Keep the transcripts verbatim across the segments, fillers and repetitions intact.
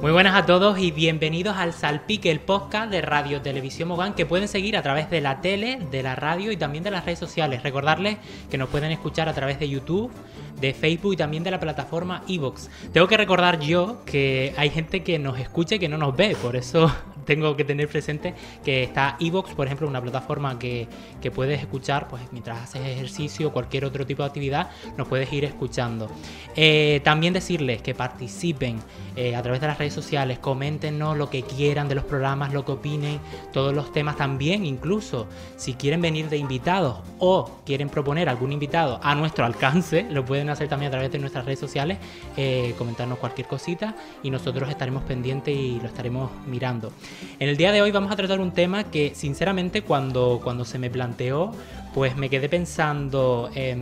Muy buenas a todos y bienvenidos al Salpique, el podcast de Radio Televisión Mogán, que pueden seguir a través de la tele, de la radio y también de las redes sociales. Recordarles que nos pueden escuchar a través de YouTube, de Facebook y también de la plataforma iVoox. Tengo que recordar yo que hay gente que nos escucha y que no nos ve, por eso tengo que tener presente que está iVoox, por ejemplo, una plataforma que, que puedes escuchar pues mientras haces ejercicio o cualquier otro tipo de actividad, nos puedes ir escuchando. Eh, también decirles que participen eh, a través de las redes sociales, coméntenos lo que quieran de los programas, lo que opinen, todos los temas también, incluso si quieren venir de invitados o quieren proponer algún invitado a nuestro alcance, lo pueden hacer también a través de nuestras redes sociales, eh, comentarnos cualquier cosita y nosotros estaremos pendientes y lo estaremos mirando. En el día de hoy vamos a tratar un tema que sinceramente cuando, cuando se me planteó, pues me quedé pensando, eh,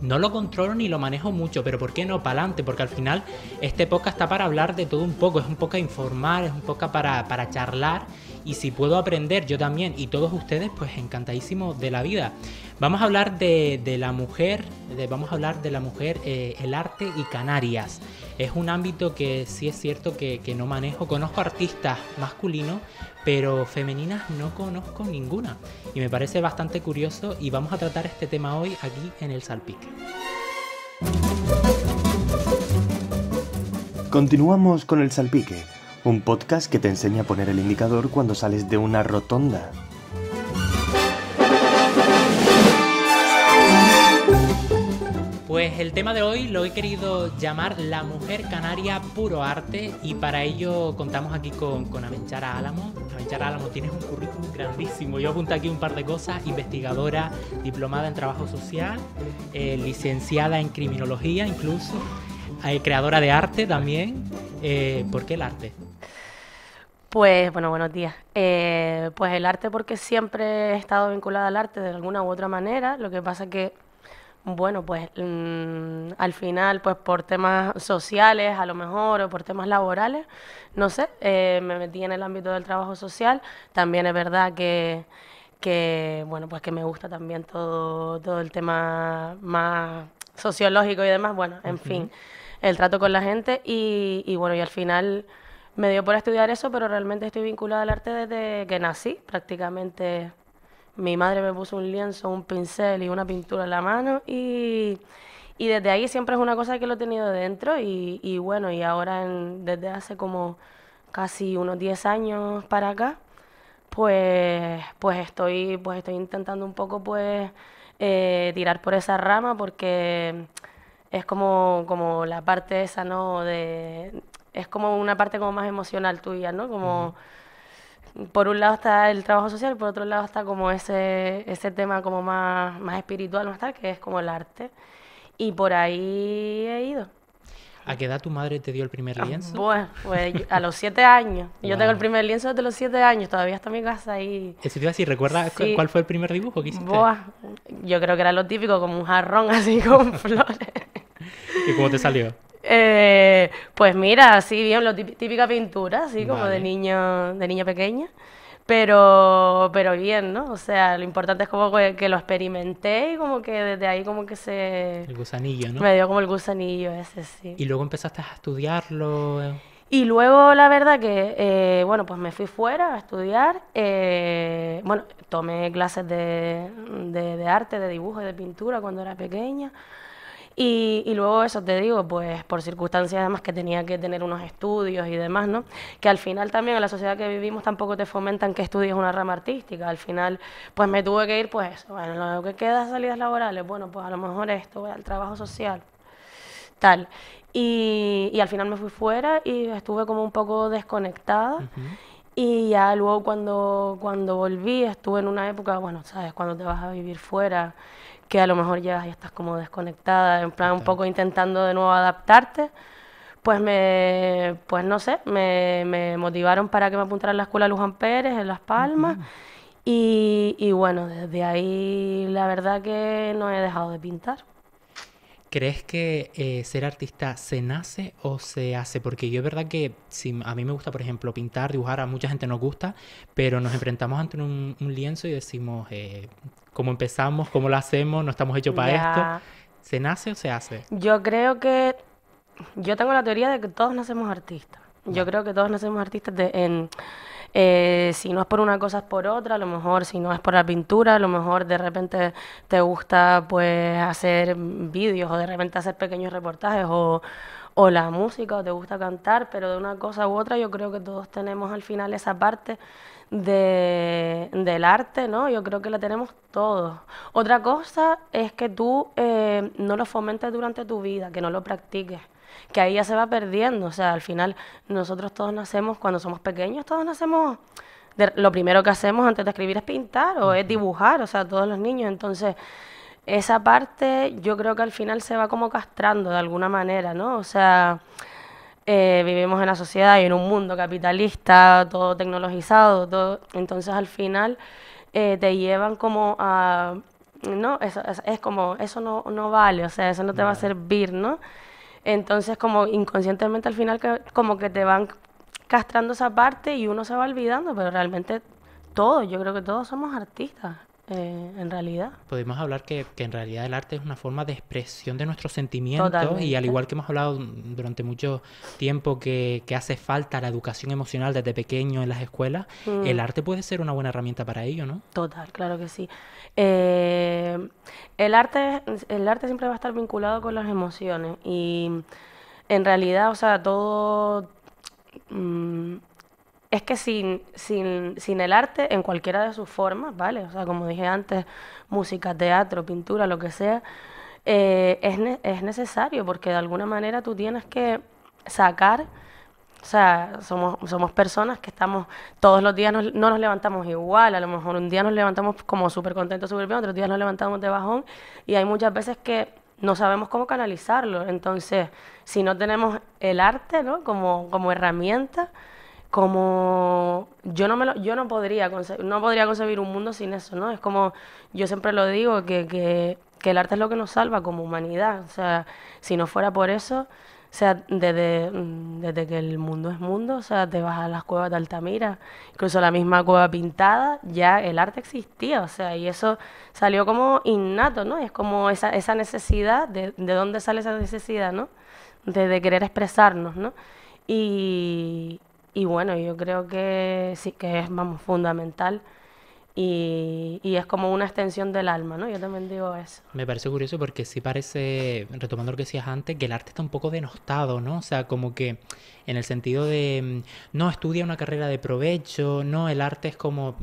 no lo controlo ni lo manejo mucho, pero ¿por qué no? Pa'lante, porque al final este podcast está para hablar de todo un poco, es un podcast informar, es un podcast para, para charlar y si puedo aprender yo también y todos ustedes, pues encantadísimo de la vida. Vamos a hablar de, de la mujer, de, vamos a hablar de la mujer, eh, el arte y Canarias. Es un ámbito que sí es cierto que, que no manejo. Conozco artistas masculinos, pero femeninas no conozco ninguna. Y me parece bastante curioso y vamos a tratar este tema hoy aquí en El Salpique. Continuamos con El Salpique, un podcast que te enseña a poner el indicador cuando sales de una rotonda. Pues el tema de hoy lo he querido llamar La Mujer Canaria Puro Arte y para ello contamos aquí con, con Abenchara Álamo. Abenchara Álamo, tienes un currículum grandísimo. Yo apunto aquí un par de cosas: investigadora, diplomada en trabajo social, eh, licenciada en criminología incluso, eh, creadora de arte también. Eh, ¿Por qué el arte? Pues, bueno, buenos días. Eh, pues el arte porque siempre he estado vinculada al arte de alguna u otra manera, lo que pasa que bueno, pues mmm, al final, pues por temas sociales, a lo mejor, o por temas laborales, no sé, eh, me metí en el ámbito del trabajo social. También es verdad que, que bueno, pues que me gusta también todo, todo el tema más sociológico y demás, bueno, en uh-huh. fin, el trato con la gente y, y bueno, y al final me dio por estudiar eso, pero realmente estoy vinculada al arte desde que nací, prácticamente. Mi madre me puso un lienzo, un pincel y una pintura en la mano y, y desde ahí siempre es una cosa que lo he tenido dentro y, y bueno, y ahora en, desde hace como casi unos diez años para acá, pues, pues, estoy, pues estoy intentando un poco pues eh, tirar por esa rama porque es como, como la parte esa, ¿no? De, es como una parte como más emocional tuya, ¿no? Como... Por un lado está el trabajo social, por otro lado está como ese, ese tema como más, más espiritual, ¿no está? Que es como el arte. Y por ahí he ido. ¿A qué edad tu madre te dio el primer lienzo? Bueno, pues a los siete años. Wow. Yo tengo el primer lienzo desde los siete años, todavía está en mi casa ahí. Y... ¿Eso te iba a decir? ¿Recuerdas sí. cuál fue el primer dibujo que hiciste? Buah. Yo creo que era lo típico, como un jarrón así con flores. ¿Y cómo te salió? Eh, pues mira, así bien, lo típica pintura, así vale. como de niño, de niña pequeña, pero, pero bien, ¿no? O sea, lo importante es como que, que lo experimenté y como que desde ahí como que se... El gusanillo, ¿no? Me dio como el gusanillo ese, sí. ¿Y luego empezaste a estudiarlo? Y luego, la verdad que, eh, bueno, pues me fui fuera a estudiar, eh, bueno, tomé clases de, de, de arte, de dibujo y de pintura cuando era pequeña. Y, y luego eso te digo, pues por circunstancias además que tenía que tener unos estudios y demás, ¿no? Que al final también en la sociedad que vivimos tampoco te fomentan que estudies una rama artística. Al final, pues me tuve que ir, pues eso, bueno, lo que queda salidas laborales, bueno, pues a lo mejor esto, el trabajo social, tal. Y, y al final me fui fuera y estuve como un poco desconectada. Uh-huh. Y ya luego cuando, cuando volví estuve en una época, bueno, ¿sabes? Cuando te vas a vivir fuera... que a lo mejor ya, ya estás como desconectada, en plan un poco intentando de nuevo adaptarte, pues me, pues no sé, me, me motivaron para que me apuntara a la Escuela Luján Pérez en Las Palmas, uh-huh. y, y bueno, desde ahí la verdad que no he dejado de pintar. ¿Crees que eh, ser artista se nace o se hace? Porque yo es verdad que si a mí me gusta, por ejemplo, pintar, dibujar, a mucha gente nos gusta, pero nos enfrentamos ante un, un lienzo y decimos eh, cómo empezamos, cómo lo hacemos, no estamos hechos para ya. esto. ¿Se nace o se hace? Yo creo que... Yo tengo la teoría de que todos nacemos artistas. Yo creo que todos nacemos artistas de, en, eh, si no es por una cosa es por otra, a lo mejor si no es por la pintura, a lo mejor de repente te gusta pues hacer vídeos o de repente hacer pequeños reportajes o, o la música o te gusta cantar, pero de una cosa u otra yo creo que todos tenemos al final esa parte de, del arte, ¿no? Yo creo que la tenemos todos. Otra cosa es que tú eh, no lo fomentes durante tu vida, que no lo practiques, que ahí ya se va perdiendo. O sea, al final nosotros todos nacemos, cuando somos pequeños, todos nacemos, de, lo primero que hacemos antes de escribir es pintar o es dibujar, o sea, todos los niños. Entonces, esa parte yo creo que al final se va como castrando de alguna manera, ¿no? O sea, eh, vivimos en la sociedad y en un mundo capitalista, todo tecnologizado, todo, entonces al final eh, te llevan como a, ¿no? Eso, es, es como, eso no, no vale, o sea, eso no te va a servir, ¿no? Entonces, como inconscientemente al final, que, como que te van castrando esa parte y uno se va olvidando, pero realmente todos, yo creo que todos somos artistas, eh, en realidad. Podemos hablar que, que en realidad el arte es una forma de expresión de nuestros sentimientos. Totalmente. Y al igual que hemos hablado durante mucho tiempo que, que hace falta la educación emocional desde pequeño en las escuelas, mm. el arte puede ser una buena herramienta para ello, ¿no? Total, claro que sí. Eh... El arte, el arte siempre va a estar vinculado con las emociones y en realidad, o sea, todo... Mmm, es que sin, sin, sin el arte, en cualquiera de sus formas, ¿vale? O sea, como dije antes, música, teatro, pintura, lo que sea, eh, es, ne- es necesario porque de alguna manera tú tienes que sacar... O sea, somos, somos personas que estamos, todos los días nos, no nos levantamos igual, a lo mejor un día nos levantamos como súper contentos, súper bien, otros días nos levantamos de bajón y hay muchas veces que no sabemos cómo canalizarlo. Entonces, si no tenemos el arte, ¿no? como, como herramienta, como yo no me lo, yo no podría concebir, no podría concebir un mundo sin eso, ¿no? Es como yo siempre lo digo, que, que, que el arte es lo que nos salva como humanidad. O sea, si no fuera por eso... O sea, desde, desde que el mundo es mundo, o sea, te vas a las cuevas de Altamira, incluso la misma cueva pintada, ya el arte existía, o sea, y eso salió como innato, ¿no? Es como esa, esa necesidad, de, ¿de dónde sale esa necesidad, no? De, de querer expresarnos, ¿no? Y, y bueno, yo creo que sí que es, vamos, fundamental. Y, y es como una extensión del alma, ¿no? Yo también digo eso. Me parece curioso porque sí parece, retomando lo que decías antes, que el arte está un poco denostado, ¿no? O sea, como que en el sentido de, no, estudia una carrera de provecho, no, el arte es como...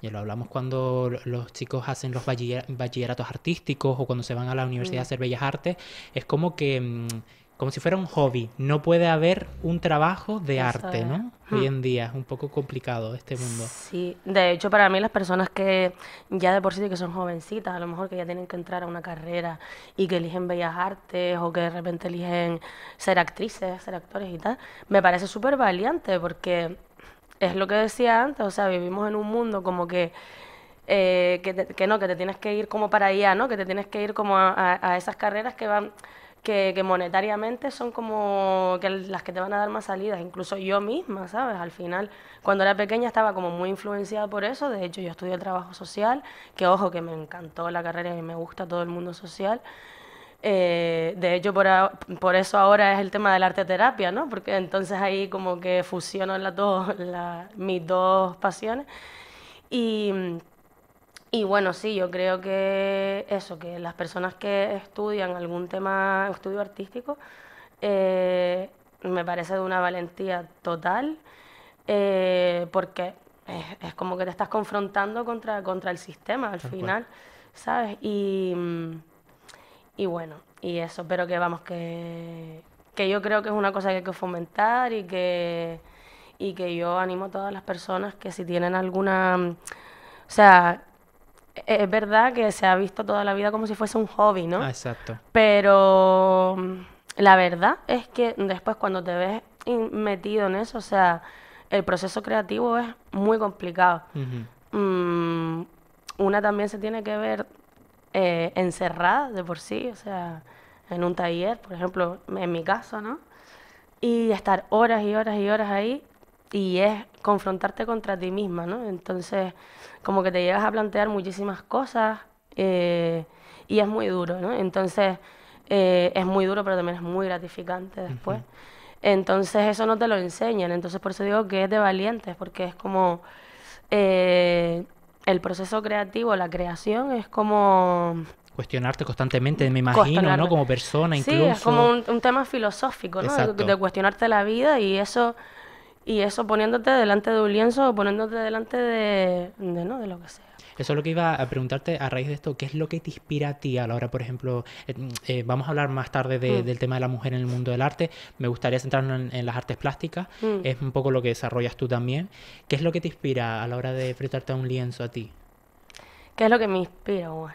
Ya lo hablamos cuando los chicos hacen los bachilleratos artísticos o cuando se van a la universidad mm. a hacer bellas artes, es como que... como si fuera un hobby, no puede haber un trabajo de Eso arte, es. ¿no? Hmm. Hoy en día es un poco complicado este mundo. Sí, de hecho para mí las personas que ya de por sí que son jovencitas, a lo mejor que ya tienen que entrar a una carrera y que eligen bellas artes o que de repente eligen ser actrices, ser actores y tal, me parece súper valiente porque es lo que decía antes, o sea, vivimos en un mundo como que eh, que, te, que no, que te tienes que ir como para allá, ¿no? Que te tienes que ir como a, a, a esas carreras que van... Que, que monetariamente son como que las que te van a dar más salidas, incluso yo misma, ¿sabes? Al final, cuando era pequeña estaba como muy influenciada por eso, de hecho yo estudié trabajo social, que ojo, que me encantó la carrera y me gusta todo el mundo social, eh, de hecho por, a, por eso ahora es el tema de la arte terapia, ¿no? Porque entonces ahí como que fusiono las dos, la, mis dos pasiones y... Y bueno, sí, yo creo que eso, que las personas que estudian algún tema, estudio artístico, eh, me parece de una valentía total, eh, porque es, es como que te estás confrontando contra, contra el sistema al Tal final, cual. ¿sabes? Y, y bueno, y eso, pero que vamos, que, que yo creo que es una cosa que hay que fomentar y que, y que yo animo a todas las personas que si tienen alguna... O sea... Es verdad que se ha visto toda la vida como si fuese un hobby, ¿no? Ah, exacto. Pero la verdad es que después cuando te ves metido en eso, o sea, el proceso creativo es muy complicado. Uh-huh. um, una también se tiene que ver eh, encerrada de por sí, o sea, en un taller, por ejemplo, en mi caso, ¿no? Y estar horas y horas y horas ahí. Y es confrontarte contra ti misma, ¿no? Entonces, como que te llegas a plantear muchísimas cosas eh, y es muy duro, ¿no? Entonces, eh, es muy duro, pero también es muy gratificante después. Uh-huh. Entonces eso no te lo enseñan, entonces por eso digo que es de valientes, porque es como eh, el proceso creativo, la creación es como... Cuestionarte constantemente, me imagino, ¿no? Como persona incluso. Sí, es como un, un tema filosófico, ¿no? De, de cuestionarte la vida y eso, y eso poniéndote delante de un lienzo o poniéndote delante de, de, ¿no? de lo que sea. Eso es lo que iba a preguntarte a raíz de esto. ¿Qué es lo que te inspira a ti a la hora, por ejemplo, eh, eh, vamos a hablar más tarde de, mm. del tema de la mujer en el mundo del arte? Me gustaría centrarnos en, en las artes plásticas. Mm. Es un poco lo que desarrollas tú también. ¿Qué es lo que te inspira a la hora de enfrentarte a un lienzo a ti? ¿Qué es lo que me inspira, bueno?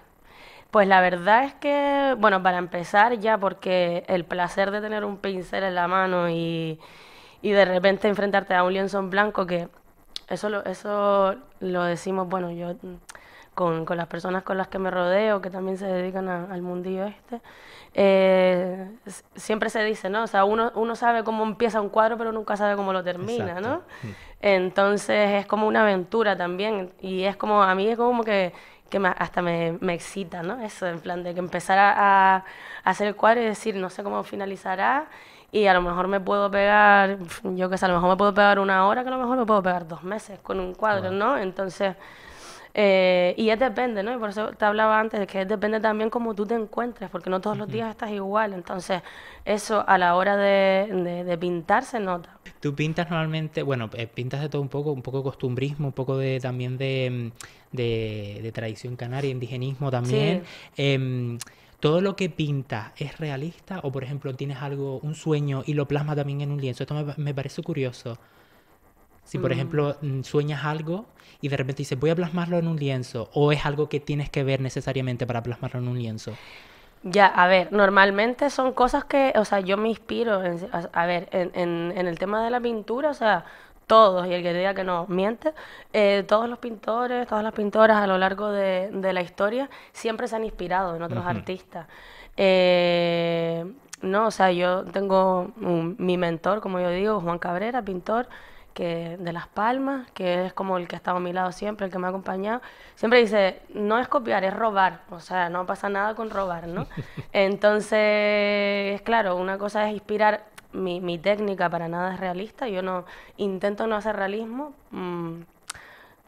Pues la verdad es que, bueno, para empezar ya, porque el placer de tener un pincel en la mano y, y de repente enfrentarte a un lienzo en blanco que... Eso lo, eso lo decimos, bueno, yo con, con las personas con las que me rodeo, que también se dedican a, al mundillo este, eh, siempre se dice, ¿no? O sea, uno, uno sabe cómo empieza un cuadro, pero nunca sabe cómo lo termina, Exacto. ¿no? Entonces es como una aventura también, y es como, a mí es como que, que me, hasta me, me excita, ¿no? Eso, en plan de que empezar a, a hacer el cuadro y decir, no sé cómo finalizará, y a lo mejor me puedo pegar, yo qué sé, a lo mejor me puedo pegar una hora, que a lo mejor me puedo pegar dos meses con un cuadro, ¿no? Entonces, eh, y es depende, ¿no? Y por eso te hablaba antes de que es depende también cómo tú te encuentres, porque no todos los días estás igual. Entonces, eso a la hora de, de, de pintar se nota. Tú pintas normalmente, bueno, pintas de todo un poco, un poco de costumbrismo, un poco de también de, de, de tradición canaria, indigenismo también. Sí. Eh, ¿Todo lo que pinta es realista o, por ejemplo, tienes algo, un sueño y lo plasmas también en un lienzo? Esto me, me parece curioso. Si, por mm. ejemplo, sueñas algo y de repente dices, voy a plasmarlo en un lienzo, ¿o es algo que tienes que ver necesariamente para plasmarlo en un lienzo? Ya, a ver, normalmente son cosas que, o sea, yo me inspiro, en, a, a ver, en, en, en el tema de la pintura, o sea... Todos, y el que diga que no miente, eh, todos los pintores, todas las pintoras a lo largo de, de la historia siempre se han inspirado en otros uh-huh. artistas. Eh, no, o sea, yo tengo un, mi mentor, como yo digo, Juan Cabrera, pintor que, de Las Palmas, que es como el que ha estado a mi lado siempre, el que me ha acompañado. Siempre dice, no es copiar, es robar. O sea, no pasa nada con robar, ¿no? Entonces, claro, una cosa es inspirar... Mi, mi técnica para nada es realista, yo no intento no hacer realismo, mmm,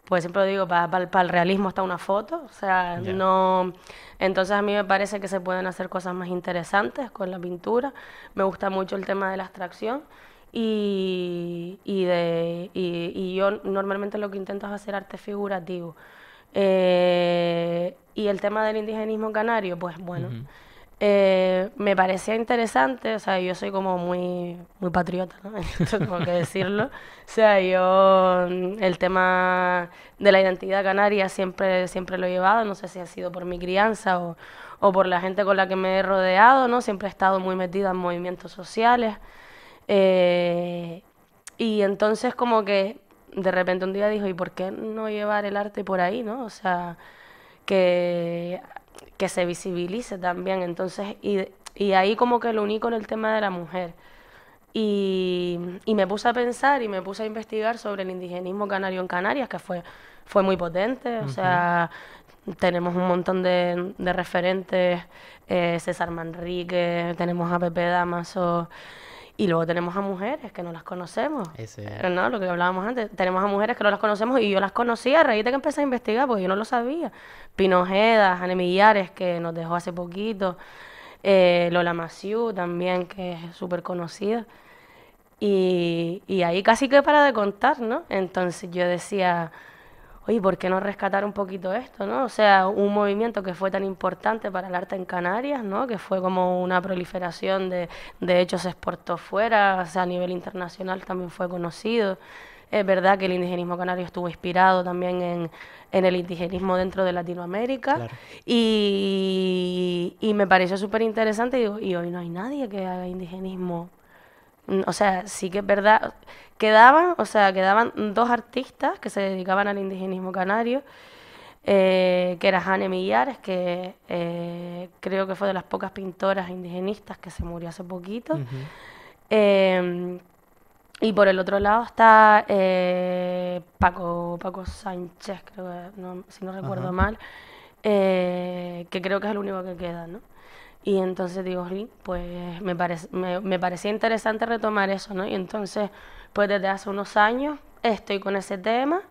pues siempre digo, para pa, pa el realismo está una foto, o sea, yeah. no... Entonces a mí me parece que se pueden hacer cosas más interesantes con la pintura, me gusta mucho el tema de la abstracción y, y, de, y, y yo normalmente lo que intento es hacer arte figurativo. Eh, y el tema del indigenismo canario, pues bueno... Mm-hmm. Eh, me parecía interesante, o sea, yo soy como muy, muy patriota, ¿no? Esto tengo que decirlo. O sea, yo el tema de la identidad canaria siempre, siempre lo he llevado, no sé si ha sido por mi crianza o, o por la gente con la que me he rodeado, ¿no? Siempre he estado muy metida en movimientos sociales. Eh, y entonces como que de repente un día dijo, ¿y por qué no llevar el arte por ahí, no? O sea, que... que se visibilice también, entonces, y, y ahí como que lo uní con el tema de la mujer. Y, y me puse a pensar y me puse a investigar sobre el indigenismo canario en Canarias, que fue, fue muy potente, uh-huh. o sea, tenemos un montón de, de referentes, eh, César Manrique, tenemos a Pepe Damaso, y luego tenemos a mujeres que no las conocemos. Eso es. No, lo que hablábamos antes. Tenemos a mujeres que no las conocemos y yo las conocía a raíz de que empecé a investigar porque yo no lo sabía. Pinojeda, Jane Millares, que nos dejó hace poquito. Eh, Lola Massieu también, que es súper conocida. Y, y ahí casi que para de contar, ¿no? Entonces yo decía, oye, ¿por qué no rescatar un poquito esto, no? O sea, un movimiento que fue tan importante para el arte en Canarias, ¿no? Que fue como una proliferación de... De hecho, se exportó fuera, o sea, a nivel internacional también fue conocido. Es verdad que el indigenismo canario estuvo inspirado también en, en el indigenismo dentro de Latinoamérica. Claro. Y, y me pareció súper interesante. Y digo, y hoy no hay nadie que haga indigenismo. O sea, sí que es verdad, quedaban, o sea, quedaban dos artistas que se dedicaban al indigenismo canario, eh, que era Jane Millares, que eh, creo que fue de las pocas pintoras indigenistas que se murió hace poquito. Uh-huh. eh, y por el otro lado está eh, Paco, Paco Sánchez, creo que, no, si no recuerdo uh-huh. mal, eh, que creo que es el único que queda, ¿no? Y entonces digo, pues me, parec me, me parecía interesante retomar eso, ¿no? Y entonces, pues desde hace unos años estoy con ese tema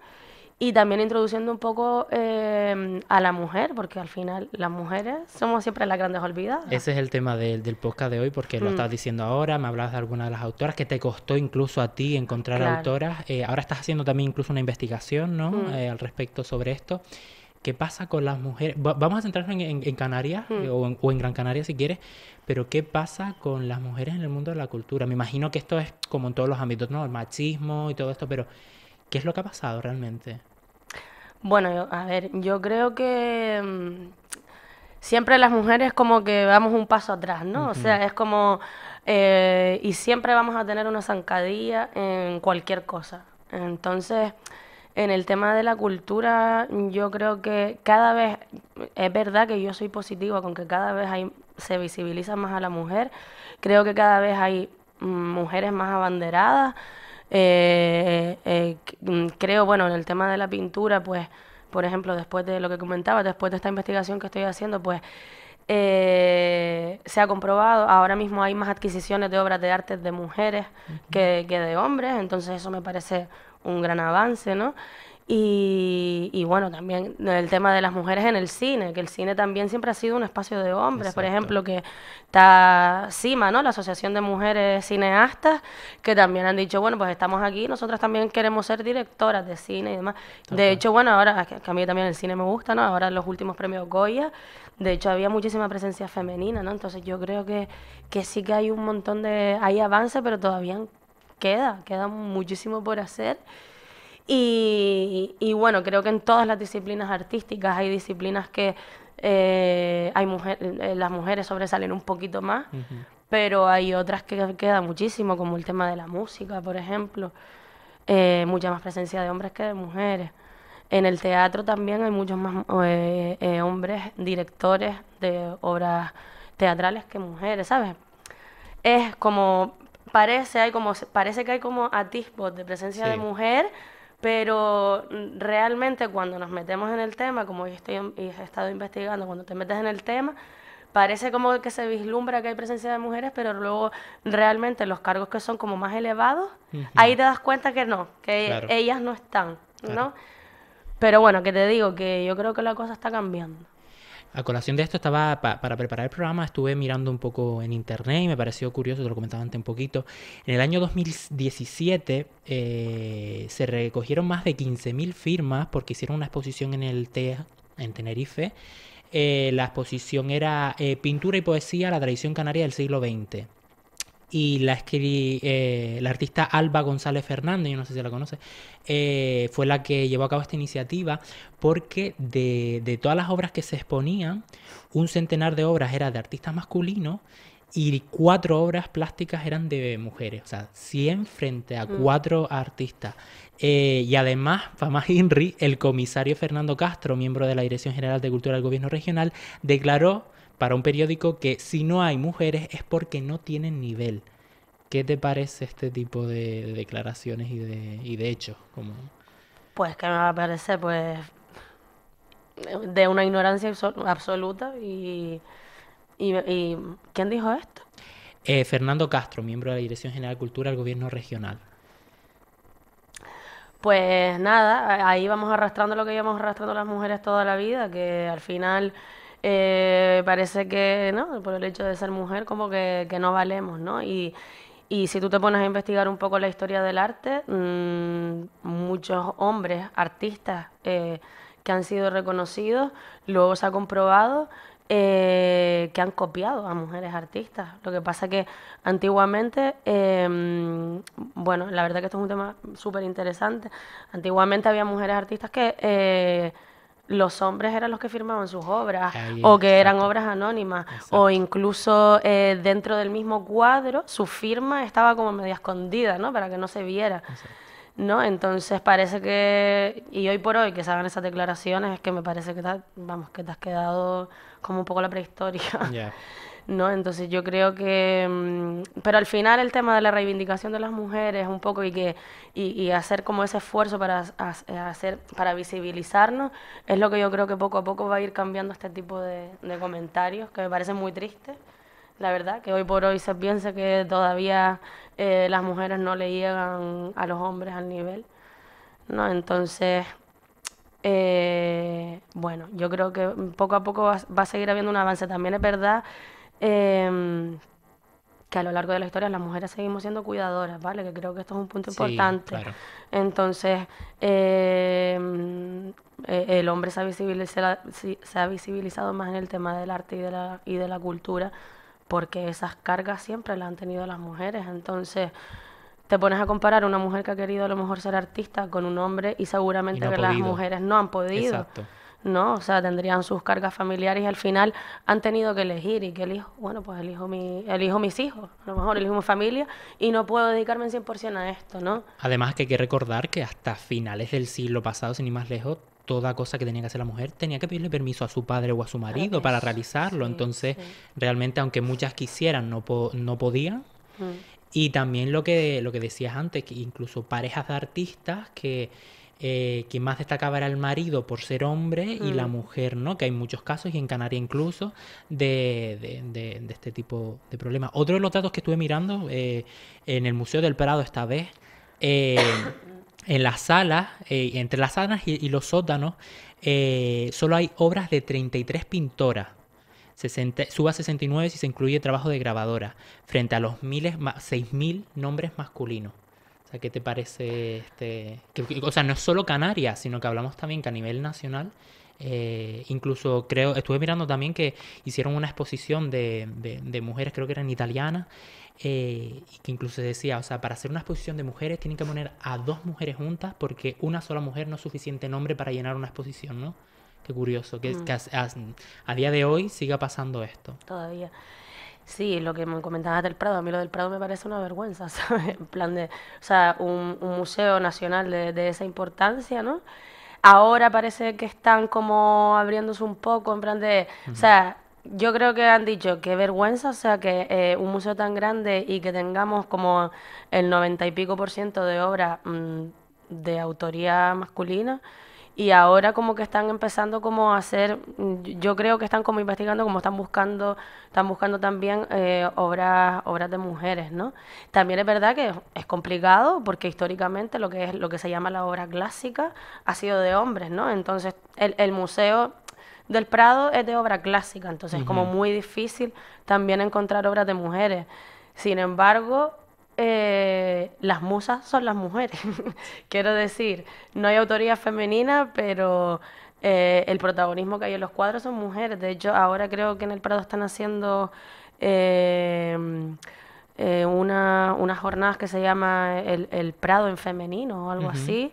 y también introduciendo un poco eh, a la mujer, porque al final las mujeres somos siempre las grandes olvidadas. Ese es el tema de, del podcast de hoy, porque lo mm. estás diciendo ahora, me hablabas de alguna de las autoras, que te costó incluso a ti encontrar claro. autoras. Eh, ahora estás haciendo también incluso una investigación, ¿no? Mm. Eh, al respecto sobre esto. ¿Qué pasa con las mujeres? Vamos a centrarnos en, en, en Canarias mm. o, en, o en Gran Canaria si quieres, pero ¿qué pasa con las mujeres en el mundo de la cultura? Me imagino que esto es como en todos los ámbitos, ¿no? El machismo y todo esto, pero ¿qué es lo que ha pasado realmente? Bueno, yo, a ver, yo creo que mmm, siempre las mujeres como que vamos un paso atrás, ¿no? Uh-huh. O sea, es como... Eh, y siempre vamos a tener una zancadilla en cualquier cosa. Entonces... En el tema de la cultura, yo creo que cada vez, es verdad que yo soy positiva con que cada vez hay, se visibiliza más a la mujer, creo que cada vez hay mujeres más abanderadas, eh, eh, creo, bueno, en el tema de la pintura, pues, por ejemplo, después de lo que comentaba, después de esta investigación que estoy haciendo, pues, Eh, se ha comprobado, ahora mismo hay más adquisiciones de obras de arte de mujeres uh-huh. que, que de hombres, entonces eso me parece un gran avance, ¿no? Y, y bueno, también el tema de las mujeres en el cine, que el cine también siempre ha sido un espacio de hombres. Exacto. Por ejemplo, que está CIMA, ¿no? La Asociación de Mujeres Cineastas, que también han dicho, bueno, pues estamos aquí, nosotras también queremos ser directoras de cine y demás. Ajá. De hecho, bueno, ahora, que a mí también el cine me gusta, ¿no? Ahora los últimos premios Goya, de hecho había muchísima presencia femenina, ¿no? Entonces yo creo que, que sí que hay un montón de... hay avance, pero todavía queda, queda muchísimo por hacer. Y, y bueno, creo que en todas las disciplinas artísticas hay disciplinas que eh, hay mujer, eh, las mujeres sobresalen un poquito más, uh-huh. pero hay otras que queda muchísimo, como el tema de la música, por ejemplo. Eh, mucha más presencia de hombres que de mujeres. En el teatro también hay muchos más eh, eh, hombres directores de obras teatrales que mujeres, ¿sabes? Es como, parece, hay como, parece que hay como atisbos de presencia sí. de mujer. Pero realmente cuando nos metemos en el tema, como yo estoy, he estado investigando, cuando te metes en el tema, parece como que se vislumbra que hay presencia de mujeres, pero luego realmente los cargos que son como más elevados, uh-huh. ahí te das cuenta que no, que claro. ellas no están, ¿no? Claro. Pero bueno, que te digo que yo creo que la cosa está cambiando. A colación de esto, estaba pa para preparar el programa, estuve mirando un poco en internet y me pareció curioso, te lo comentaba antes un poquito. En el año dos mil diecisiete eh, se recogieron más de quince mil firmas porque hicieron una exposición en el TEA, en Tenerife. Eh, la exposición era eh, Pintura y Poesía, la tradición canaria del siglo veinte. Y la escribí, eh, la artista Alba González Fernández, yo no sé si la conoce, eh, fue la que llevó a cabo esta iniciativa porque de, de todas las obras que se exponían, un centenar de obras eran de artistas masculinos y cuatro obras plásticas eran de mujeres, o sea, cien frente a cuatro mm. artistas. Eh, y además, para más inri, el comisario Fernando Castro, miembro de la Dirección General de Cultura del Gobierno Regional, declaró para un periódico que si no hay mujeres es porque no tienen nivel. ¿Qué te parece este tipo de, de declaraciones y de, y de hechos? Como... Pues que me va a parecer pues, de una ignorancia absoluta y... ¿Y, y quién dijo esto? Eh, Fernando Castro, miembro de la Dirección General de Cultura del Gobierno Regional. Pues nada, ahí vamos arrastrando lo que íbamos arrastrando las mujeres toda la vida, que al final... Eh, parece que, ¿no? Por el hecho de ser mujer, como que, que no valemos, ¿no? Y, y si tú te pones a investigar un poco la historia del arte, mmm, muchos hombres, artistas eh, que han sido reconocidos, luego se ha comprobado eh, que han copiado a mujeres artistas. Lo que pasa que antiguamente, eh, bueno, la verdad que esto es un tema súper interesante, antiguamente había mujeres artistas que... Eh, los hombres eran los que firmaban sus obras, ahí, o que eran exacto. obras anónimas, exacto. o incluso eh, dentro del mismo cuadro, su firma estaba como media escondida, ¿no? Para que no se viera, ¿no? Entonces parece que, y hoy por hoy que se hagan esas declaraciones, es que me parece que, te, vamos, que te has quedado como un poco la prehistoria. Yeah. ¿no? Entonces yo creo que... Pero al final el tema de la reivindicación de las mujeres un poco y, que, y, y hacer como ese esfuerzo para, hacer, para visibilizarnos es lo que yo creo que poco a poco va a ir cambiando este tipo de, de comentarios, que me parece muy triste, la verdad, que hoy por hoy se piensa que todavía eh, las mujeres no le llegan a los hombres al nivel, ¿no? Entonces... Eh, bueno, yo creo que poco a poco va, va a seguir habiendo un avance. También es verdad eh, que a lo largo de la historia las mujeres seguimos siendo cuidadoras, ¿vale? Que creo que esto es un punto sí, importante. Claro. Entonces, eh, el hombre se ha, visibilizado, se ha visibilizado más en el tema del arte y de la, y de la cultura, porque esas cargas siempre las han tenido las mujeres. Entonces... te pones a comparar una mujer que ha querido a lo mejor ser artista con un hombre y seguramente y no que las mujeres no han podido. Exacto. ¿No? O sea, tendrían sus cargas familiares y al final han tenido que elegir. ¿Y que elijo? Bueno, pues elijo, mi, elijo mis hijos, a lo mejor elijo mi familia y no puedo dedicarme en cien por ciento a esto, ¿no? Además que hay que recordar que hasta finales del siglo pasado, sin ir más lejos, toda cosa que tenía que hacer la mujer tenía que pedirle permiso a su padre o a su marido ah, es, para realizarlo. Sí, Entonces, sí. realmente, aunque muchas quisieran, no, po no podían. Mm. Y también lo que, lo que decías antes, que incluso parejas de artistas que eh, quien más destacaba era el marido por ser hombre mm. y la mujer, ¿no? Que hay muchos casos, y en Canarias incluso, de, de, de, de este tipo de problemas. Otro de los datos que estuve mirando eh, en el Museo del Prado esta vez, eh, en las salas, eh, entre las salas y, y los sótanos, eh, solo hay obras de treinta y tres pintoras. Suba sesenta y nueve si se incluye trabajo de grabadora, frente a los miles, seis mil nombres masculinos. O sea, ¿qué te parece? Este, que, que, o sea, no es solo Canarias, sino que hablamos también que a nivel nacional, eh, incluso creo, estuve mirando también que hicieron una exposición de, de, de mujeres, creo que eran italianas, eh, y que incluso decía, o sea, para hacer una exposición de mujeres tienen que poner a dos mujeres juntas porque una sola mujer no es suficiente nombre para llenar una exposición, ¿no? Qué curioso, que, mm. que a, a, a día de hoy siga pasando esto. Todavía. Sí, lo que me comentabas del Prado, a mí lo del Prado me parece una vergüenza, ¿sabes? En plan de, o sea, un, un museo nacional de, de esa importancia, ¿no? Ahora parece que están como abriéndose un poco, en plan de, mm-hmm. o sea, yo creo que han dicho, qué vergüenza, o sea, que eh, un museo tan grande y que tengamos como el noventa y pico por ciento de obras mmm, de autoría masculina. Y ahora como que están empezando como a hacer, yo creo que están como investigando, como están buscando, están buscando también eh, obras, obras de mujeres, ¿no? También es verdad que es complicado porque históricamente lo que es lo que se llama la obra clásica ha sido de hombres, ¿no? Entonces el, el Museo del Prado es de obra clásica, entonces [S2] Uh-huh. [S1] Es como muy difícil también encontrar obras de mujeres. Sin embargo... Eh, las musas son las mujeres, quiero decir, no hay autoría femenina, pero eh, el protagonismo que hay en los cuadros son mujeres. De hecho, ahora creo que en el Prado están haciendo eh, eh, una, unas jornadas que se llama el, el Prado en femenino o algo [S2] Uh-huh. [S1] Así,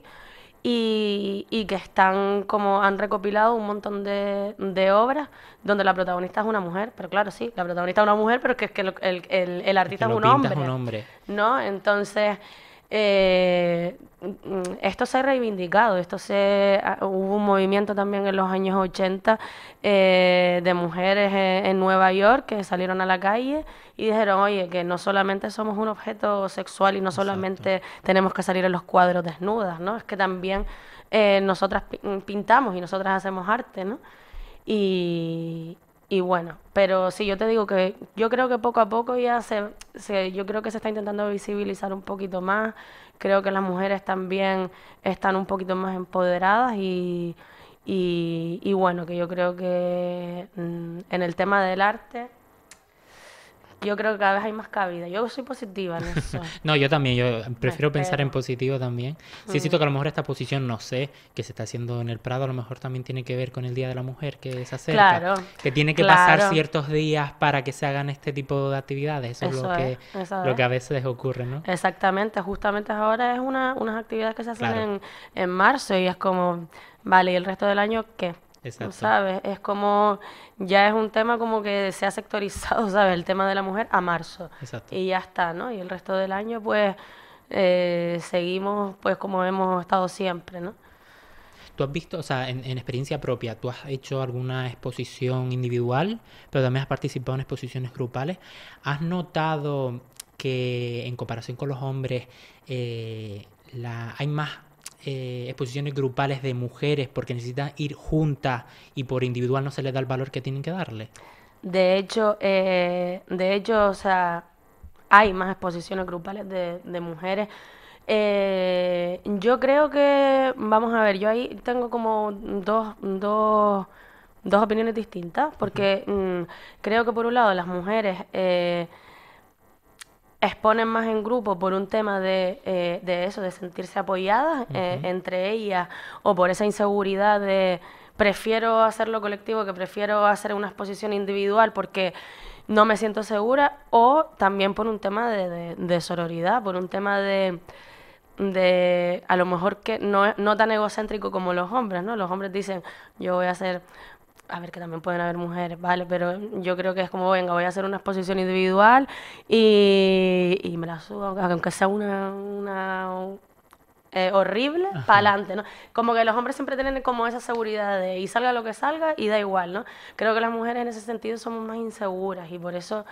y, y que están como han recopilado un montón de, de obras donde la protagonista es una mujer, pero claro, sí, la protagonista es una mujer, pero es que, es que el, el, el artista es, que es un, hombre, un hombre, ¿no? Entonces, eh, esto se ha reivindicado, esto se hubo un movimiento también en los años ochenta eh, de mujeres en, en Nueva York que salieron a la calle y dijeron, oye, que no solamente somos un objeto sexual y no Exacto. solamente tenemos que salir en los cuadros desnudas, ¿no? Es que también eh, nosotras pintamos y nosotras hacemos arte, ¿no? Y, y bueno, pero sí, yo te digo que yo creo que poco a poco ya se, se, yo creo que se está intentando visibilizar un poquito más, creo que las mujeres también están un poquito más empoderadas y, y, y bueno, que yo creo que mmm, en el tema del arte... Yo creo que cada vez hay más cabida. Yo soy positiva en eso. No, yo también. Yo prefiero Espero. pensar en positivo también. Sí, mm. siento que a lo mejor esta posición, no sé, que se está haciendo en el Prado, a lo mejor también tiene que ver con el Día de la Mujer que se acerca. Claro. Que tiene que claro. pasar ciertos días para que se hagan este tipo de actividades. Eso, eso es, lo, es, que, es lo que a veces ocurre, ¿no? Exactamente. Justamente ahora es una, unas actividades que se hacen claro. en, en marzo y es como, vale, ¿y el resto del año qué? Exacto. ¿Sabes? Es como, ya es un tema como que se ha sectorizado, ¿sabes? El tema de la mujer a marzo. Exacto. Y ya está, ¿no? Y el resto del año, pues, eh, seguimos, pues, como hemos estado siempre, ¿no? ¿Tú has visto, o sea, en, en experiencia propia, tú has hecho alguna exposición individual, pero también has participado en exposiciones grupales? ¿Has notado que en comparación con los hombres eh, la, hay más eh, exposiciones grupales de mujeres porque necesitan ir juntas y por individual no se les da el valor que tienen que darle? De hecho, eh, de hecho, o sea, hay más exposiciones grupales de, de mujeres. Eh, yo creo que, vamos a ver, yo ahí tengo como dos, dos, dos opiniones distintas, porque uh-huh. mm, creo que por un lado las mujeres eh, exponen más en grupo por un tema de, eh, de eso, de sentirse apoyadas uh-huh. eh, entre ellas, o por esa inseguridad de prefiero hacerlo colectivo que prefiero hacer una exposición individual porque no me siento segura, o también por un tema de, de, de sororidad, por un tema de, de a lo mejor que no, no tan egocéntrico como los hombres, ¿no? Los hombres dicen, yo voy a hacer, a ver, que también pueden haber mujeres, ¿vale? Pero yo creo que es como, venga, voy a hacer una exposición individual y, y me la subo, aunque sea una... una Eh, horrible, para adelante, ¿no? Como que los hombres siempre tienen como esa seguridad de y salga lo que salga y da igual, ¿no? Creo que las mujeres en ese sentido somos más inseguras y por eso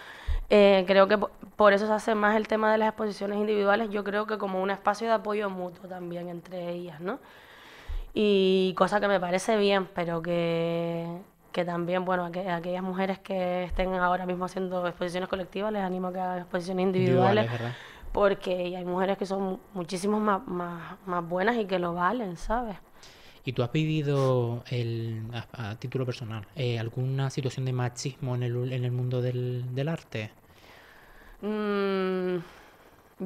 eh, creo que por eso se hace más el tema de las exposiciones individuales, yo creo que como un espacio de apoyo mutuo también entre ellas, ¿no? Y cosa que me parece bien, pero que, que también, bueno, a, que, a aquellas mujeres que estén ahora mismo haciendo exposiciones colectivas, les animo a que hagan exposiciones individuales. individuales Porque hay mujeres que son muchísimo más, más, más buenas y que lo valen, ¿sabes? ¿Y tú has vivido, el, a, a título personal, eh, alguna situación de machismo en el, en el mundo del, del arte? Mm,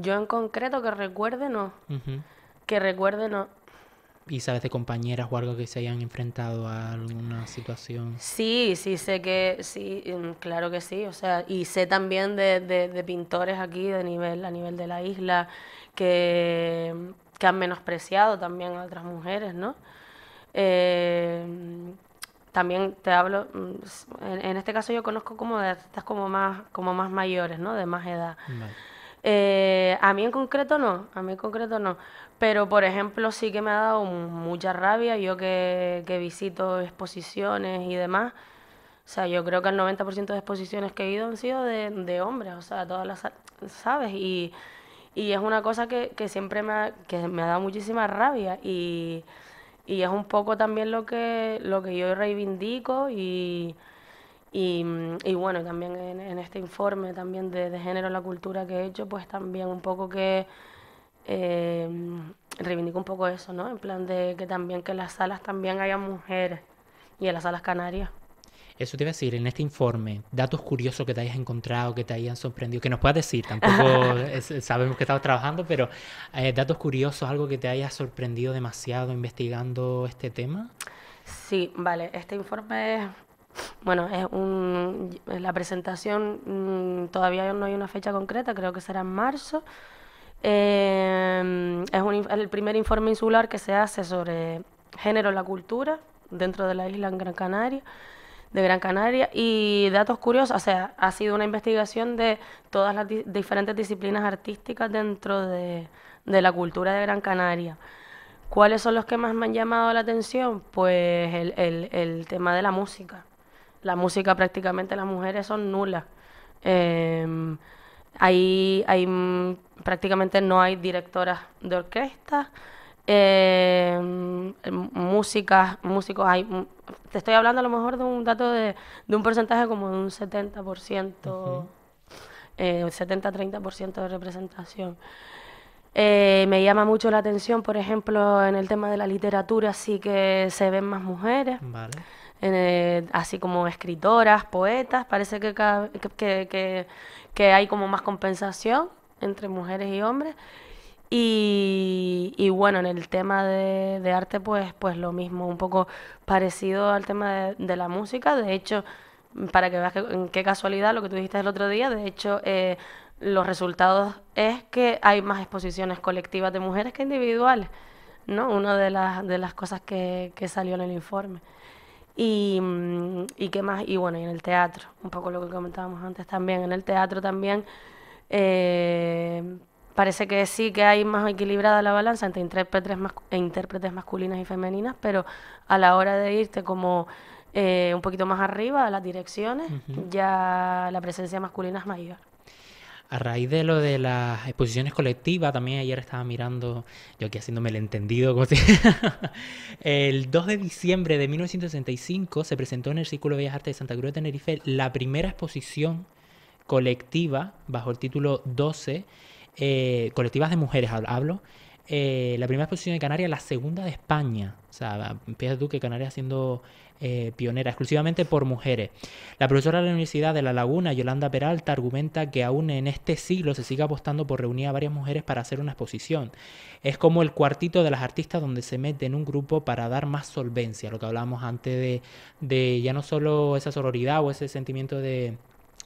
yo en concreto que recuerde no. Uh-huh. Que recuerde no. ¿Y sabes de compañeras o algo que se hayan enfrentado a alguna situación? Sí, sí, sé que sí, claro que sí. O sea, y sé también de, de, de pintores aquí de nivel, a nivel de la isla que, que han menospreciado también a otras mujeres, ¿no? Eh, también te hablo, en, en este caso yo conozco como de artistas como más, como más mayores, ¿no? De más edad. Vale. Eh, a mí en concreto no, a mí en concreto no, pero por ejemplo sí que me ha dado mucha rabia, yo que, que visito exposiciones y demás, o sea, yo creo que el noventa por ciento de exposiciones que he ido han sido de, de hombres, o sea, todas las, ¿sabes? Y, y es una cosa que, que siempre me ha, que me ha dado muchísima rabia y, y es un poco también lo que, lo que yo reivindico y... Y, y bueno, también en, en este informe también de, de género en la cultura que he hecho, pues también un poco que eh, reivindico un poco eso, ¿no? En plan de que también que en las salas también haya mujeres y en las salas canarias. Eso te iba a decir, en este informe, datos curiosos que te hayas encontrado, que te hayan sorprendido, que nos puedas decir, tampoco es, sabemos que estabas trabajando, pero eh, datos curiosos, algo que te haya sorprendido demasiado investigando este tema. Sí, vale, este informe es... Bueno, es un, la presentación mmm, todavía no hay una fecha concreta, creo que será en marzo. Eh, es un, el primer informe insular que se hace sobre género en la cultura dentro de la isla en Gran Canaria, de Gran Canaria. Y datos curiosos, o sea, ha sido una investigación de todas las di- diferentes disciplinas artísticas dentro de, de la cultura de Gran Canaria. ¿Cuáles son los que más me han llamado la atención? Pues el, el, el tema de la música. La música prácticamente las mujeres son nulas. Eh, ahí, ahí prácticamente no hay directoras de orquesta, eh, músicas, músicos hay... Te estoy hablando a lo mejor de un dato de, de un porcentaje como de un setenta por ciento, uh-huh. eh, setenta a treinta por ciento de representación. Eh, me llama mucho la atención, por ejemplo, en el tema de la literatura sí que se ven más mujeres. Vale. Eh, así como escritoras, poetas, parece que, que, que, que hay como más compensación entre mujeres y hombres. Y, y bueno, en el tema de, de arte, pues, pues lo mismo, un poco parecido al tema de, de la música. De hecho, para que veas que, en qué casualidad lo que tú dijiste el otro día, de hecho, eh, los resultados es que hay más exposiciones colectivas de mujeres que individuales, ¿no? Una de las, de las cosas que, que salió en el informe. Y, y qué más, y bueno, y en el teatro, un poco lo que comentábamos antes también, en el teatro también eh, Parece que sí que hay más equilibrada la balanza entre intérpretes, mas, e intérpretes masculinas y femeninas, pero a la hora de irte como eh, un poquito más arriba a las direcciones, uh-huh. ya la presencia masculina es mayor. A raíz de lo de las exposiciones colectivas, también ayer estaba mirando, yo aquí haciéndome el entendido, como si... El dos de diciembre de mil novecientos sesenta y cinco se presentó en el Círculo de Bellas Artes de Santa Cruz de Tenerife la primera exposición colectiva, bajo el título doce, eh, colectivas de mujeres, hablo, eh, la primera exposición de Canarias, la segunda de España. O sea, empiezas tú que Canarias siendo... Eh, pionera exclusivamente por mujeres. La profesora de la Universidad de La Laguna, Yolanda Peralta, argumenta que aún en este siglo se sigue apostando por reunir a varias mujeres para hacer una exposición. Es como el cuartito de las artistas donde se mete en un grupo para dar más solvencia, lo que hablábamos antes de, de ya no solo esa sororidad o ese sentimiento de...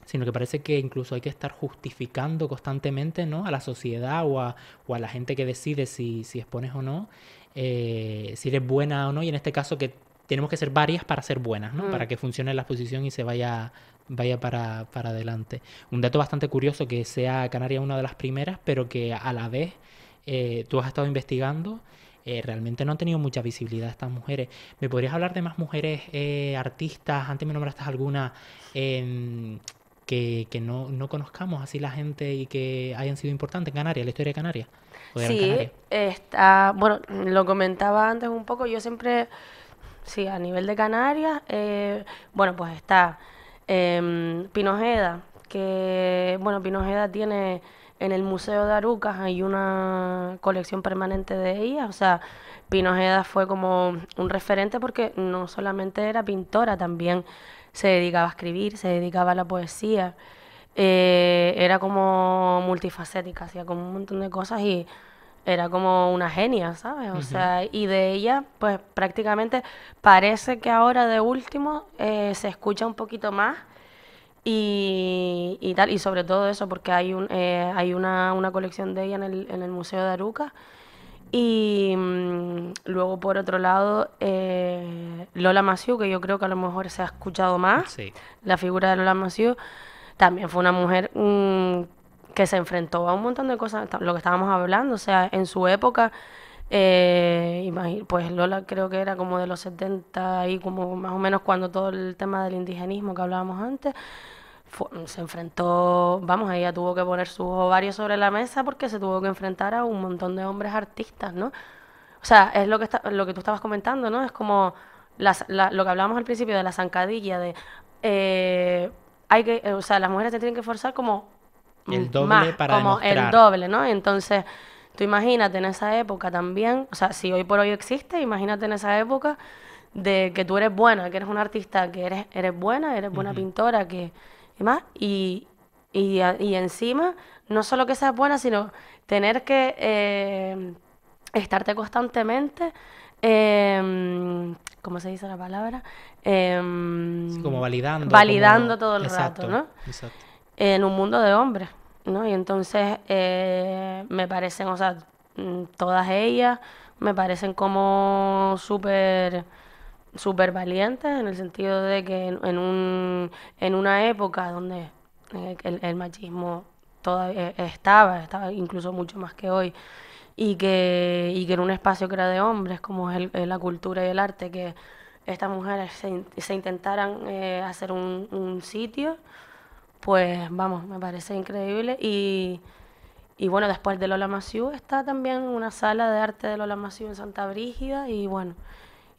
sino que parece que incluso hay que estar justificando constantemente, ¿no?, a la sociedad o a, o a la gente que decide si, si expones o no, eh, si eres buena o no, y en este caso que tenemos que ser varias para ser buenas, ¿no? Mm. Para que funcione la exposición y se vaya, vaya para, para adelante. Un dato bastante curioso que sea Canarias una de las primeras, pero que a la vez eh, tú has estado investigando, eh, realmente no han tenido mucha visibilidad estas mujeres. ¿Me podrías hablar de más mujeres eh, artistas? Antes me nombraste algunas eh, que, que no, no conozcamos así la gente y que hayan sido importantes en Canarias, la historia de Canarias. O de Gran Canaria. Está, bueno, lo comentaba antes un poco, yo siempre... Sí, a nivel de Canarias, eh, bueno, pues está eh, Pinojeda, que, bueno, Pinojeda tiene en el Museo de Arucas, hay una colección permanente de ella, o sea, Pinojeda fue como un referente porque no solamente era pintora, también se dedicaba a escribir, se dedicaba a la poesía, eh, era como multifacética, hacía como un montón de cosas y... era como una genia, ¿sabes? O uh-huh. sea, y de ella, pues prácticamente parece que ahora de último eh, se escucha un poquito más y, y tal, y sobre todo eso, porque hay un eh, hay una, una colección de ella en el, en el Museo de Arucas. Y mmm, luego, por otro lado, eh, Lola Massieu, que yo creo que a lo mejor se ha escuchado más, sí. La figura de Lola Massieu, también fue una mujer... Mmm, que se enfrentó a un montón de cosas, lo que estábamos hablando, o sea, en su época, eh, pues Lola creo que era como de los setenta y como más o menos cuando todo el tema del indigenismo que hablábamos antes, fue, se enfrentó, vamos, ella tuvo que poner sus ovarios sobre la mesa porque se tuvo que enfrentar a un montón de hombres artistas, ¿no? O sea, es lo que, está, lo que tú estabas comentando, ¿no? Es como la, la, lo que hablábamos al principio de la zancadilla, de eh, hay que, o sea, las mujeres se tienen que forzar como... El doble más, para como demostrar. El doble, ¿no? Entonces, tú imagínate en esa época también, o sea, si hoy por hoy existe, imagínate en esa época de que tú eres buena, que eres una artista, que eres eres buena, eres buena uh-huh. pintora, que y más, y, y, y encima, no solo que seas buena, sino tener que eh, estarte constantemente, eh, ¿cómo se dice la palabra? Eh, sí, como validando. Validando como... todo el exacto, rato, ¿no? Exacto. En un mundo de hombres, ¿no? Y entonces eh, me parecen, o sea, todas ellas me parecen como súper súper valientes en el sentido de que en, en, un, en una época donde el, el machismo todavía estaba, estaba incluso mucho más que hoy, y que, y que en un espacio que era de hombres, como es el, la cultura y el arte, que estas mujeres se, se intentaran eh, hacer un, un sitio... Pues vamos, me parece increíble. Y, y bueno, después de Lola Massieu está también una sala de arte de Lola Massieu en Santa Brígida y bueno,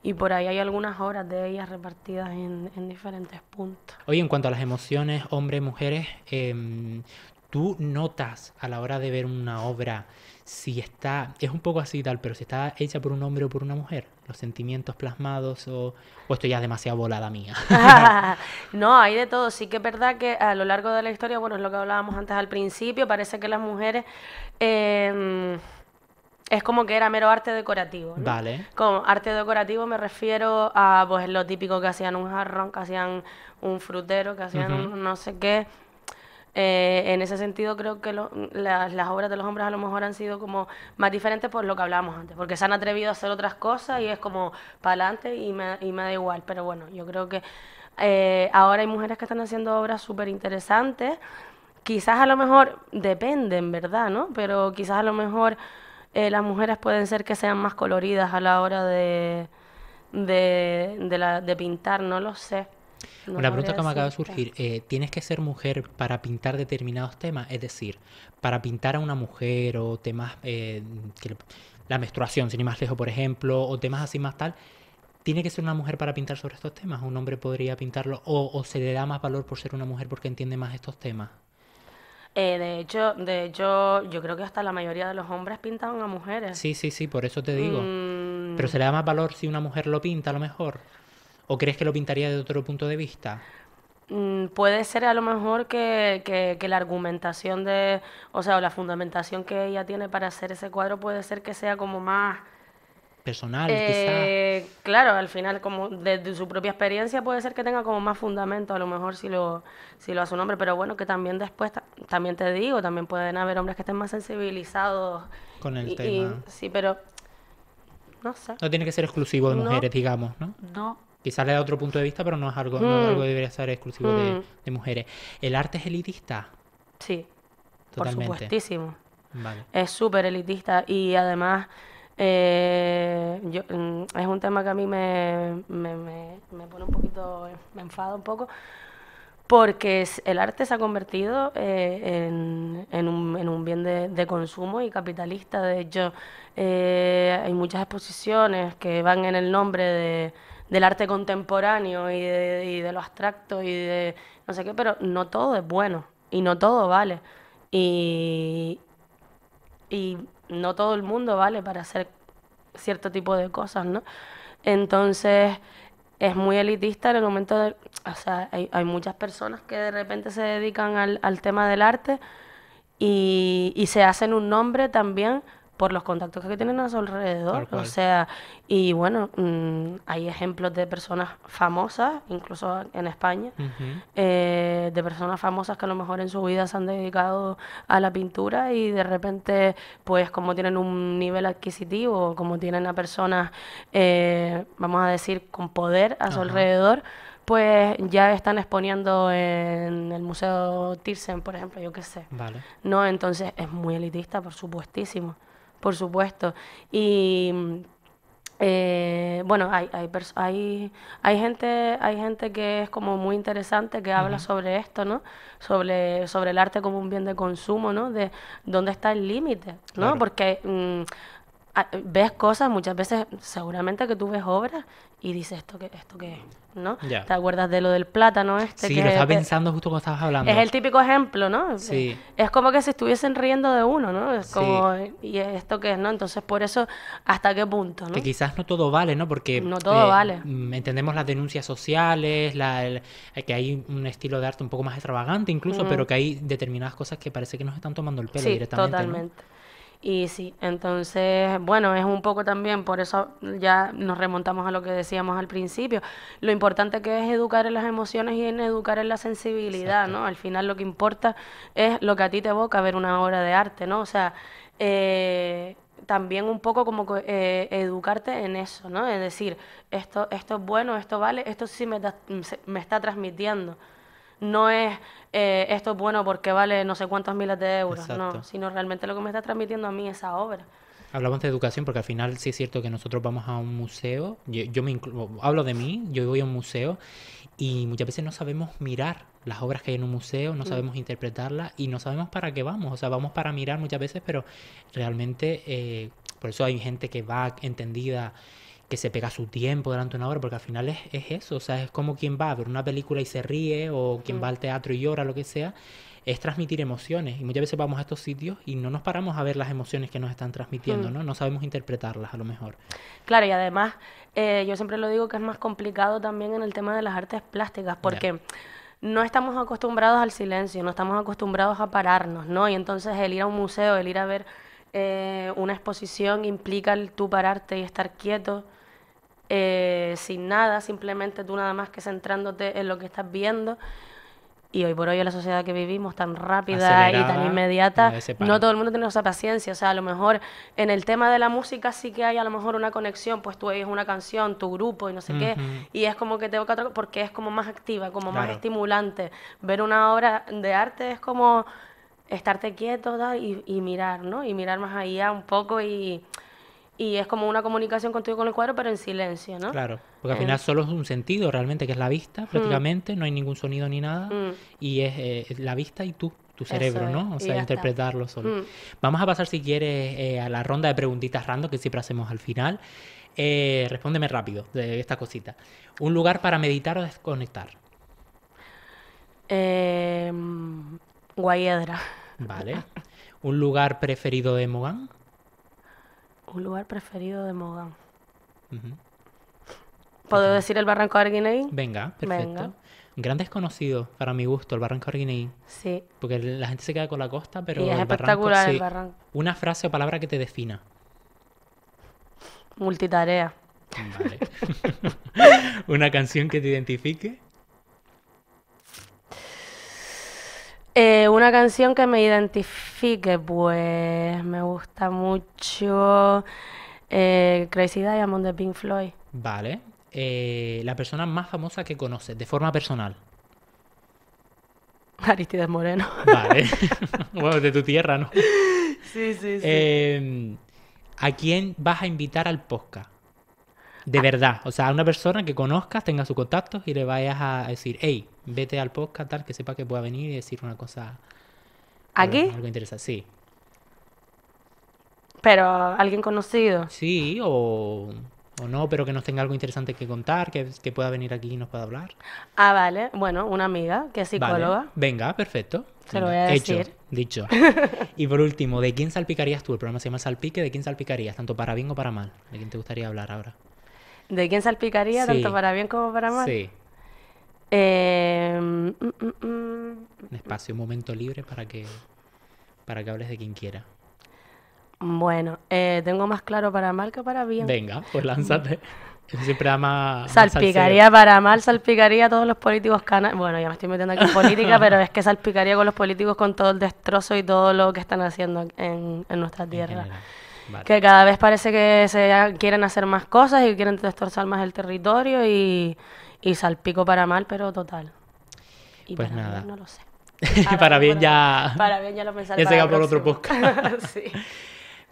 y por ahí hay algunas obras de ellas repartidas en, en diferentes puntos. Oye, en cuanto a las emociones, hombres, mujeres, eh, ¿tú notas a la hora de ver una obra si está, es un poco así tal, pero si está hecha por un hombre o por una mujer? ¿Los sentimientos plasmados o, o esto ya es demasiado volada mía? No, hay de todo. Sí que es verdad que a lo largo de la historia, bueno, es lo que hablábamos antes al principio, parece que las mujeres eh, es como que era mero arte decorativo, ¿no? Vale. Con arte decorativo me refiero a pues lo típico que hacían un jarrón, que hacían un frutero, que hacían uh-huh. un no sé qué. Eh, en ese sentido creo que lo, la, las obras de los hombres a lo mejor han sido como más diferentes por lo que hablábamos antes, porque se han atrevido a hacer otras cosas y es como para adelante y me, y me da igual, pero bueno, yo creo que eh, ahora hay mujeres que están haciendo obras súper interesantes quizás a lo mejor, depende en verdad, ¿no? Pero quizás a lo mejor eh, las mujeres pueden ser que sean más coloridas a la hora de, de, de, la, de pintar, no lo sé. No, una pregunta que me acaba de surgir, eh, ¿tienes que ser mujer para pintar determinados temas? Es decir, para pintar a una mujer o temas, eh, que la menstruación, sin ir más lejos, por ejemplo, o temas así más tal, ¿tiene que ser una mujer para pintar sobre estos temas? ¿Un hombre podría pintarlo? ¿O, o se le da más valor por ser una mujer porque entiende más estos temas? Eh, de hecho, de hecho, yo creo que hasta la mayoría de los hombres pintan a mujeres. Sí, sí, sí, por eso te digo. Mm... ¿Pero se le da más valor si una mujer lo pinta a lo mejor? ¿O crees que lo pintaría de otro punto de vista? Mm, puede ser a lo mejor que, que, que la argumentación de... O sea, o la fundamentación que ella tiene para hacer ese cuadro puede ser que sea como más... personal, eh, quizás. Claro, al final, como desde su propia experiencia, puede ser que tenga como más fundamento, a lo mejor, si lo, si lo hace un hombre. Pero bueno, que también después, también te digo, también pueden haber hombres que estén más sensibilizados. Con el y, tema. Y, sí, pero... No sé. No tiene que ser exclusivo de mujeres, no, digamos, ¿no? No. Quizás le da otro punto de vista, pero no es algo, mm. no es algo que debería ser exclusivo mm. de, de mujeres. ¿El arte es elitista? Sí. Totalmente. Por supuestísimo. Vale. Es súper elitista y además... Eh, yo, es un tema que a mí me, me, me, me pone un poquito, me enfada un poco, porque el arte se ha convertido eh, en, en, un, en un bien de, de consumo y capitalista. De hecho, eh, hay muchas exposiciones que van en el nombre de, del arte contemporáneo y de, y de lo abstracto y de no sé qué, pero no todo es bueno y no todo vale. Y... y no todo el mundo vale para hacer cierto tipo de cosas, ¿no? Entonces, es muy elitista en el momento de... O sea, hay, hay muchas personas que de repente se dedican al, al tema del arte y, y se hacen un nombre también por los contactos que tienen a su alrededor. O sea, y bueno, mmm, hay ejemplos de personas famosas, incluso en España, uh-huh. eh, de personas famosas que a lo mejor en su vida se han dedicado a la pintura y de repente, pues como tienen un nivel adquisitivo, como tienen a personas, eh, vamos a decir, con poder a su uh-huh. alrededor, pues ya están exponiendo en el Museo Thyssen, por ejemplo, yo qué sé. Vale. No, entonces es muy elitista, por supuestísimo. Por supuesto. Y eh, bueno, hay, hay, hay, hay gente, hay gente que es como muy interesante, que habla uh-huh. sobre esto, ¿no? Sobre, sobre el arte como un bien de consumo, ¿no? De dónde está el límite, ¿no? Claro. Porque mmm, ves cosas, muchas veces seguramente que tú ves obras y dices esto que esto que es, ¿no? Yeah. ¿Te acuerdas de lo del plátano este? Sí, que lo estaba te, pensando justo cuando estabas hablando. Es el típico ejemplo, ¿no? Sí. Es como que se estuviesen riendo de uno, ¿no? Es como, sí. ¿Y esto qué es, no? Entonces, por eso, ¿hasta qué punto, no? Que quizás no todo vale, ¿no? Porque no todo eh, vale. Entendemos las denuncias sociales, la, el, que hay un estilo de arte un poco más extravagante incluso, mm. pero que hay determinadas cosas que parece que nos están tomando el pelo sí, directamente, totalmente. ¿No? Y sí, entonces, bueno, es un poco también, por eso ya nos remontamos a lo que decíamos al principio, lo importante que es educar en las emociones y en educar en la sensibilidad, exacto. ¿no? Al final lo que importa es lo que a ti te evoca ver una obra de arte, ¿no? O sea, eh, también un poco como eh, educarte en eso, ¿no? Es decir, esto, esto es bueno, esto vale, esto sí me, da, me está transmitiendo. No es eh, esto es bueno porque vale no sé cuántos miles de euros, exacto. no, sino realmente lo que me está transmitiendo a mí esa obra. Hablamos de educación porque al final sí es cierto que nosotros vamos a un museo, yo, yo me incluyo, hablo de mí, yo voy a un museo y muchas veces no sabemos mirar las obras que hay en un museo, no sabemos mm. interpretarlas y no sabemos para qué vamos, o sea, vamos para mirar muchas veces, pero realmente eh, por eso hay gente que va entendida, que se pega su tiempo durante una obra, porque al final es, es eso, o sea, es como quien va a ver una película y se ríe, o quien mm. va al teatro y llora, lo que sea, es transmitir emociones, y muchas veces vamos a estos sitios y no nos paramos a ver las emociones que nos están transmitiendo, mm. ¿no? No sabemos interpretarlas, a lo mejor. Claro, y además, eh, yo siempre lo digo que es más complicado también en el tema de las artes plásticas, porque... Yeah. No estamos acostumbrados al silencio, no estamos acostumbrados a pararnos, ¿no? Y entonces el ir a un museo, el ir a ver eh, una exposición implica el tú pararte y estar quieto, eh, sin nada, simplemente tú nada más que centrándote en lo que estás viendo. Y hoy por hoy en la sociedad que vivimos, tan rápida acelerada, y tan inmediata, no todo el mundo tiene esa paciencia. O sea, a lo mejor en el tema de la música sí que hay a lo mejor una conexión, pues tú oyes una canción, tu grupo y no sé uh-huh. qué, y es como que te toca, porque es como más activa, como claro. más estimulante. Ver una obra de arte es como estarte quieto y, y mirar, ¿no? Y mirar más allá un poco y... Y es como una comunicación contigo con el cuadro, pero en silencio, ¿no? Claro, porque al final mm. solo es un sentido realmente, que es la vista, prácticamente, mm. no hay ningún sonido ni nada, mm. y es eh, la vista y tú, tu cerebro, es. ¿no? O sea, interpretarlo está. solo. Mm. Vamos a pasar, si quieres, eh, a la ronda de preguntitas random que siempre hacemos al final. Eh, respóndeme rápido de esta cosita. ¿Un lugar para meditar o desconectar? Eh, Guayedra. Vale. ¿Un lugar preferido de Mogán? Un lugar preferido de Mogán. Uh-huh. ¿Puedo uh-huh. decir el Barranco de Arguineguín? Venga, perfecto. Venga. Gran desconocido, para mi gusto, el Barranco de Arguineguín. Sí. Porque la gente se queda con la costa, pero y es el espectacular barranco, el sí. barranco. Una frase o palabra que te defina. Multitarea. Vale. ¿Una canción que te identifique? Eh, una canción que me identifique, pues me gusta mucho eh, Crazy Diamond de Pink Floyd. Vale. Eh, la persona más famosa que conoces, de forma personal. Aristides Moreno. Vale. Bueno, de tu tierra, ¿no? Sí, sí, sí. Eh, ¿A quién vas a invitar al podcast? De ah. verdad. O sea, a una persona que conozcas, tenga sus contactos y le vayas a decir, hey, vete al podcast, tal, que sepa que pueda venir y decir una cosa... ¿Aquí? Algo, algo interesante, sí. ¿Pero alguien conocido? Sí, o, o no, pero que nos tenga algo interesante que contar, que, que pueda venir aquí y nos pueda hablar. Ah, vale. Bueno, una amiga que es psicóloga. Vale. Venga, perfecto. Se Venga. lo voy a decir. Hecho, dicho. Y por último, ¿de quién salpicarías tú? El programa se llama El Salpique. ¿De quién salpicarías? Tanto para bien o para mal. ¿De quién te gustaría hablar ahora? ¿De quién salpicaría? Sí. Tanto para bien como para mal. Sí. Eh, mm, mm, mm, un espacio, un momento libre para que para que hables de quien quiera. Bueno, eh, tengo más claro para mal que para bien. Venga, pues lánzate. Siempre ama salpicaría más para mal, salpicaría a todos los políticos canarios. Bueno, ya me estoy metiendo aquí en política, pero es que salpicaría con los políticos con todo el destrozo y todo lo que están haciendo en, en nuestra tierra. En vale. Que cada vez parece que se quieren hacer más cosas y quieren destrozar más el territorio y... Y salpico para mal, pero total. Y pues para nada. Bien, no lo sé. para bien ya... Para bien ya lo pensaré. Ya se va por otro podcast. Sí.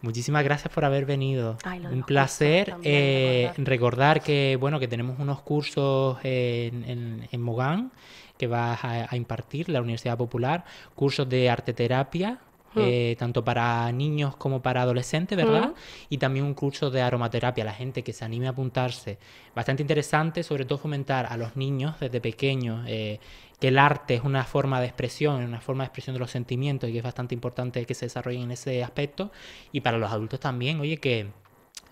Muchísimas gracias por haber venido. Ay, un placer. Eh, recordar. recordar que, bueno, que tenemos unos cursos en, en, en Mogán que vas a, a impartir, la Universidad Popular. Cursos de arteterapia. Eh, mm. tanto para niños como para adolescentes, ¿verdad? Mm. Y también un curso de aromaterapia, la gente que se anime a apuntarse. Bastante interesante, sobre todo fomentar a los niños desde pequeños eh, que el arte es una forma de expresión, una forma de expresión de los sentimientos y que es bastante importante que se desarrollen en ese aspecto. Y para los adultos también, oye, que...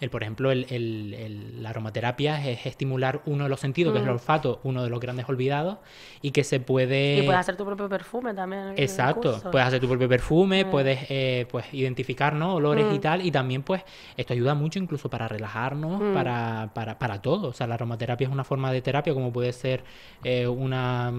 El, por ejemplo, el, el, el, la aromaterapia es estimular uno de los sentidos, mm. que es el olfato, uno de los grandes olvidados, y que se puede... Y puedes hacer tu propio perfume también. Exacto, puedes hacer tu propio perfume, mm. puedes eh, pues, identificar, ¿no? olores mm. y tal, y también pues esto ayuda mucho incluso para relajarnos, mm. para, para, para todo. O sea, la aromaterapia es una forma de terapia como puede ser eh, una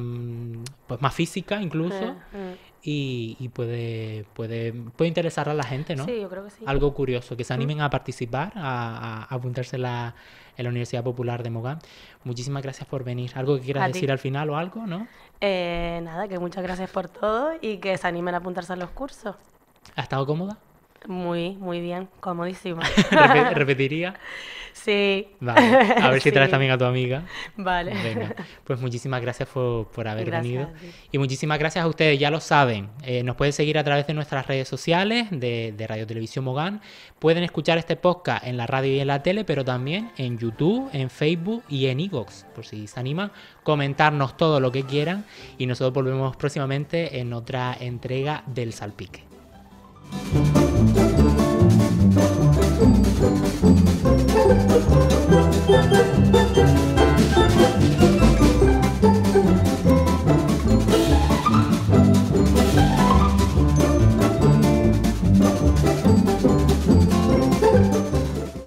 pues más física incluso, mm. Mm. Y, y puede, puede, puede interesar a la gente, ¿no? Sí, yo creo que sí. Algo curioso, que se animen a participar, a, a apuntarse la, en la Universidad Popular de Mogán. Muchísimas gracias por venir. ¿Algo que quieras a decir ti. al final o algo, no? Eh, nada, que muchas gracias por todo y que se animen a apuntarse a los cursos. ¿Has estado cómoda? Muy, muy bien, comodísima. ¿Repetiría? Sí. Vale, a ver si sí. traes también a tu amiga. Vale. Venga. Pues muchísimas gracias por, por haber gracias venido. Y muchísimas gracias a ustedes, ya lo saben. Eh, nos pueden seguir a través de nuestras redes sociales, de, de Radio Televisión Mogán. Pueden escuchar este podcast en la radio y en la tele, pero también en YouTube, en Facebook y en iVoox, por si se animan. Comentarnos todo lo que quieran y nosotros volvemos próximamente en otra entrega del Salpique.